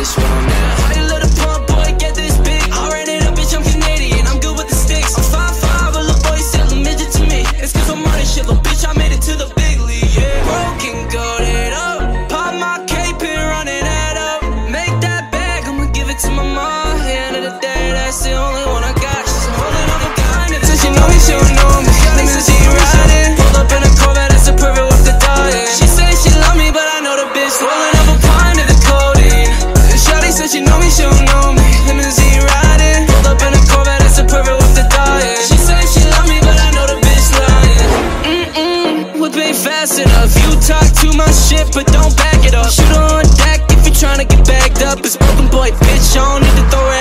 this one now. Body little pump, boy, get this big. I ran it up, bitch, I'm Canadian, I'm good with the sticks. I'm 5'5", a little boy, selling midget to me. It's cause I'm running shit, little bitch, I made it to the big league, yeah. Broken, goated up, pop my cape and running that up. Make that bag, I'ma give it to my mom. End of the day, that's the only one I got. She's holding on the guy, nigga, says she know me, she don't know me. Nigga, says she riding, pulled up in a Corvette, that's a perfect with the dying. She say she love me, but I know the bitch rolling up a pint of the codeine. Shawty said she know me, she don't know me. Limousine riding, pulled up in a Corvette, that's a perfect with the dying. She say she love me, but I know the bitch lying. Whip ain't fast enough. You talk too much shit, but don't back it up. Shoot on deck if you tryna get bagged up. It's broken boy, bitch, I don't need to throw it.